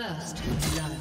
First blood.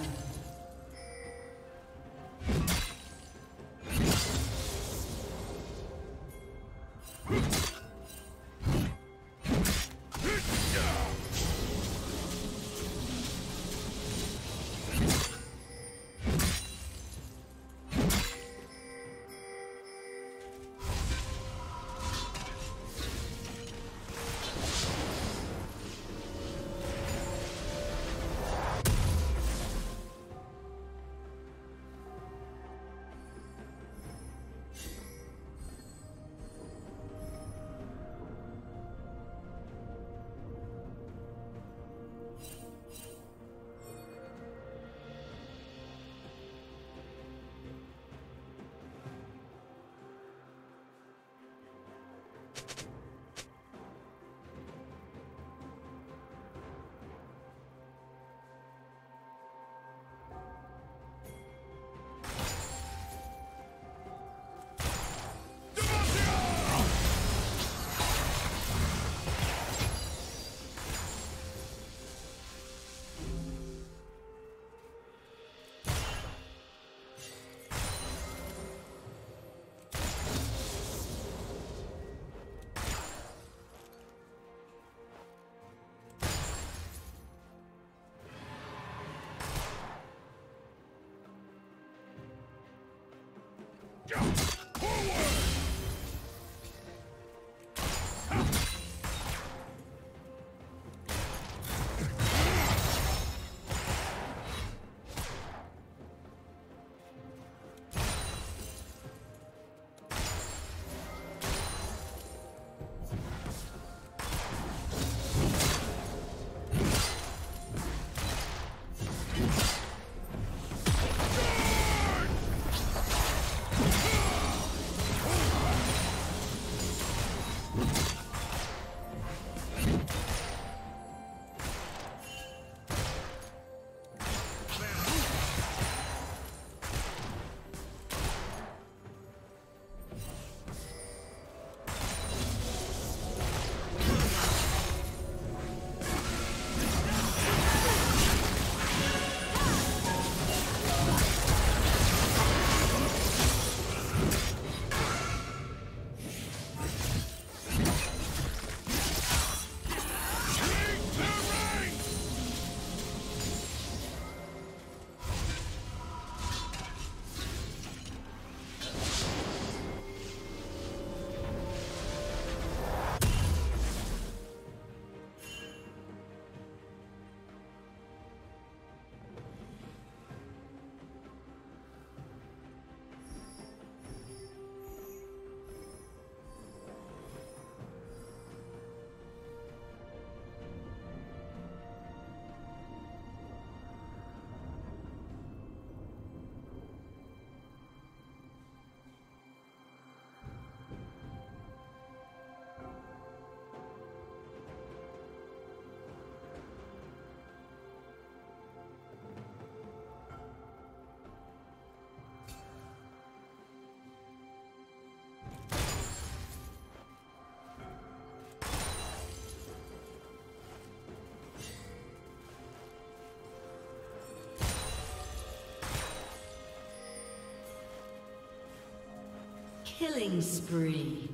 Killing spree.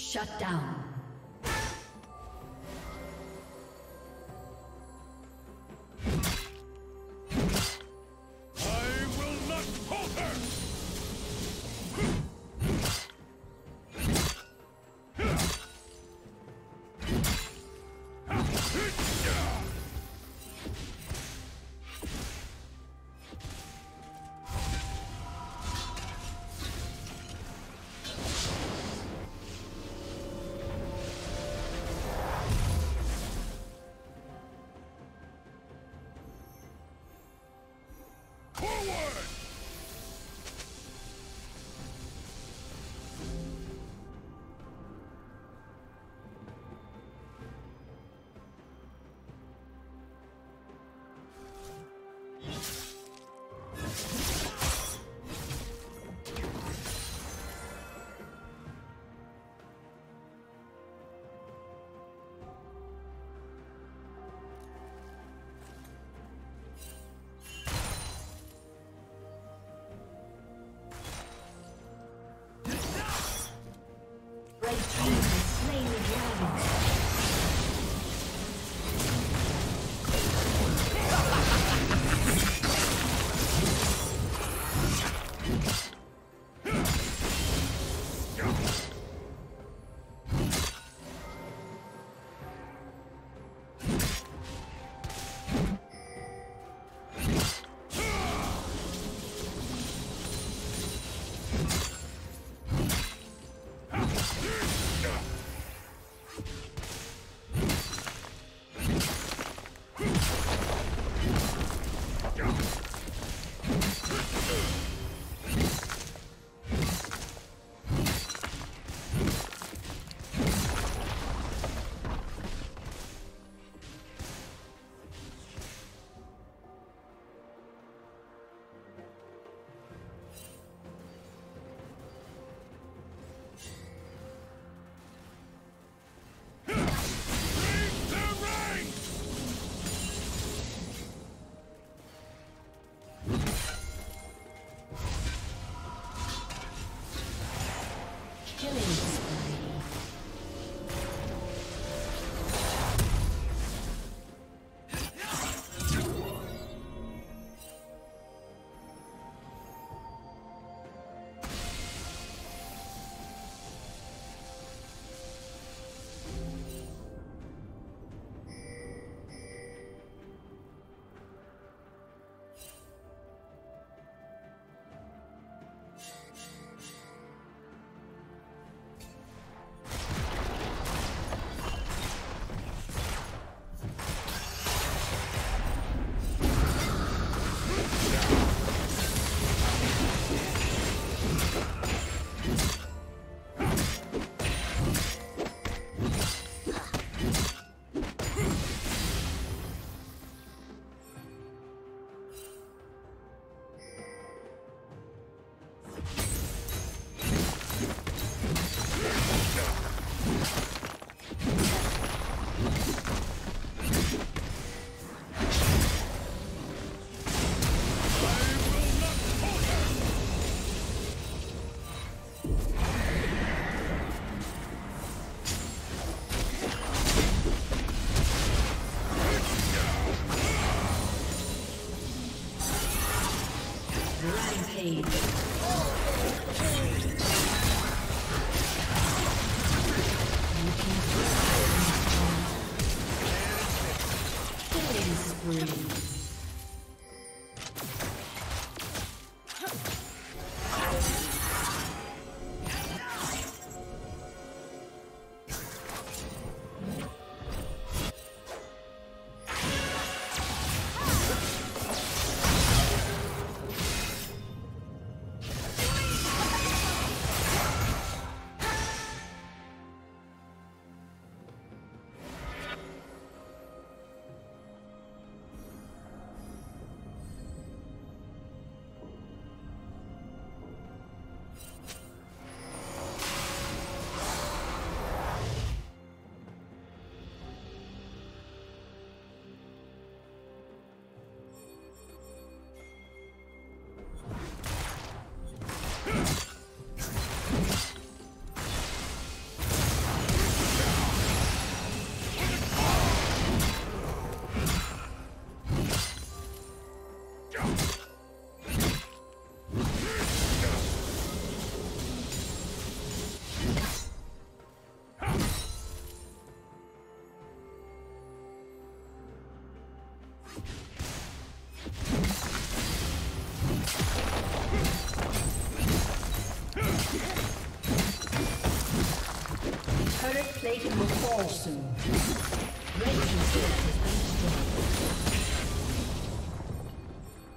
Shut down. Plating will fall soon. Red team's turret has been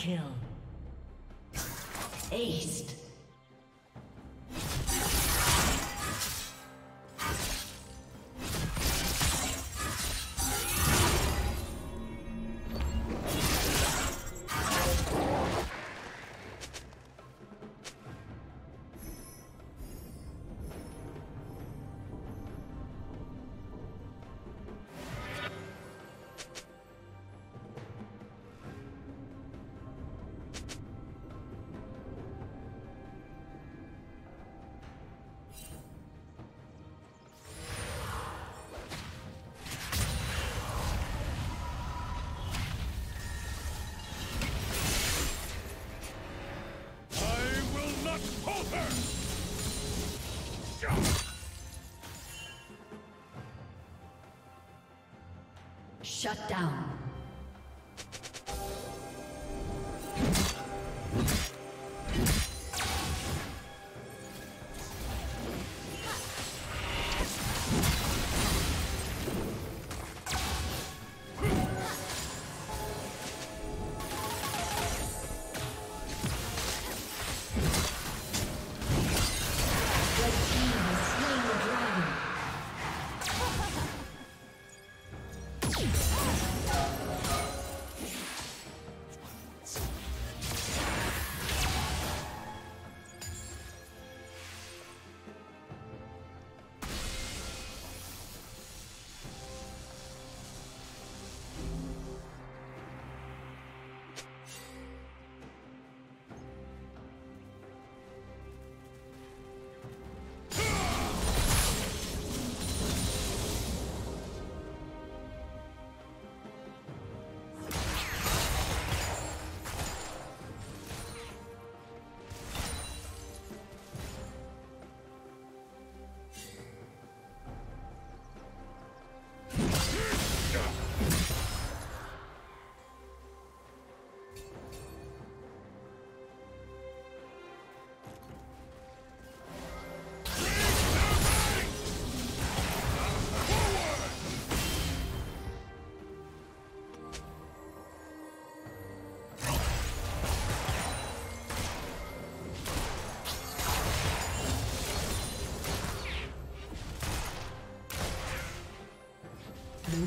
kill. Aced. Shut down. Blue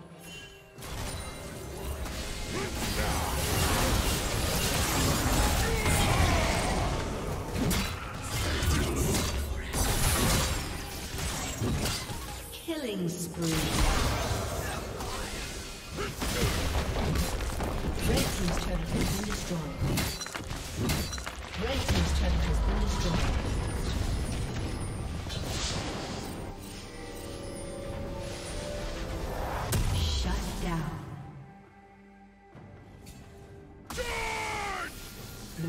Killing spree. Red team's turret has been destroyed. Red team's turret has been destroyed.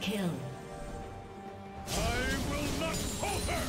Kill. I will not falter.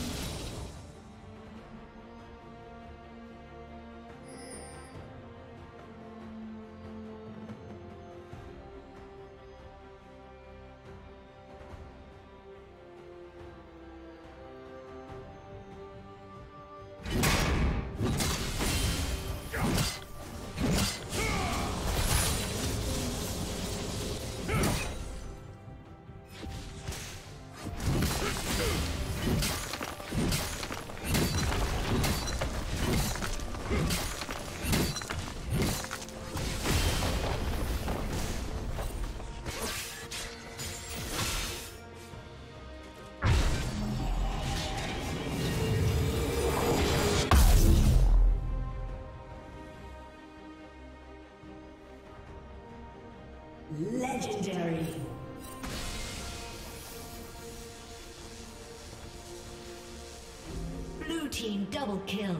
Legendary. Blue team double kill.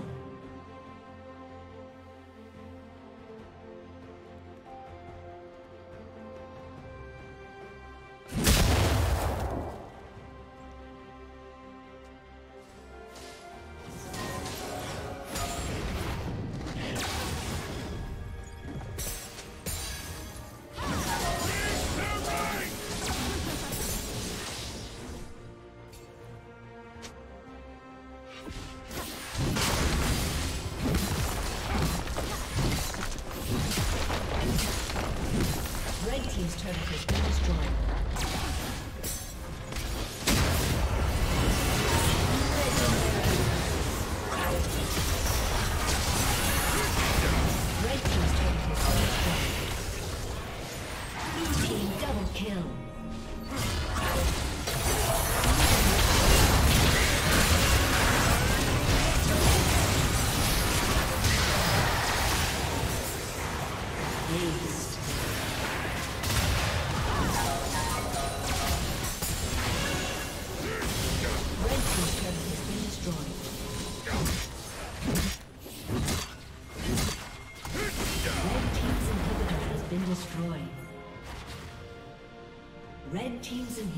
Red team's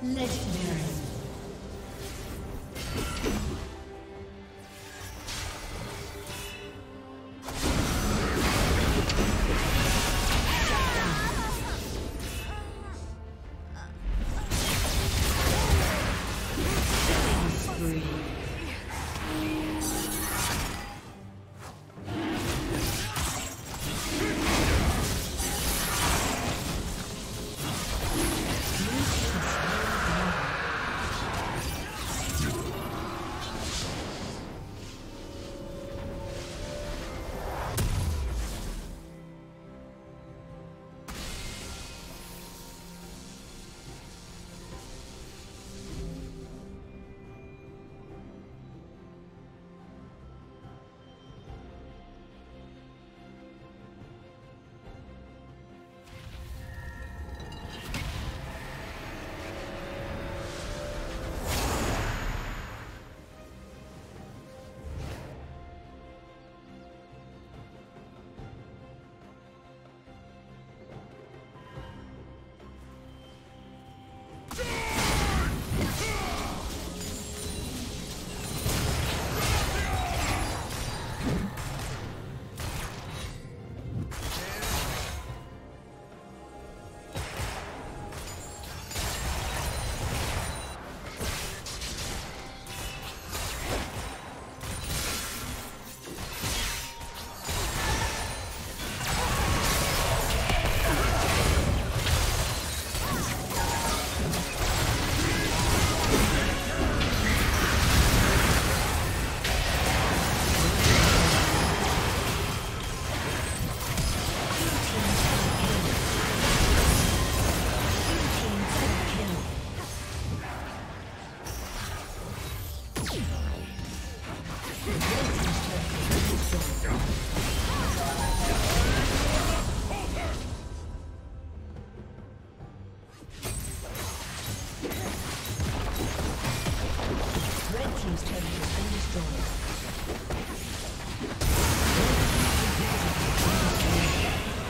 Legendary.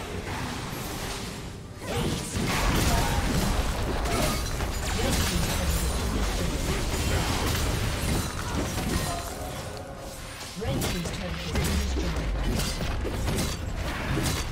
Red team's turret has been destroyed.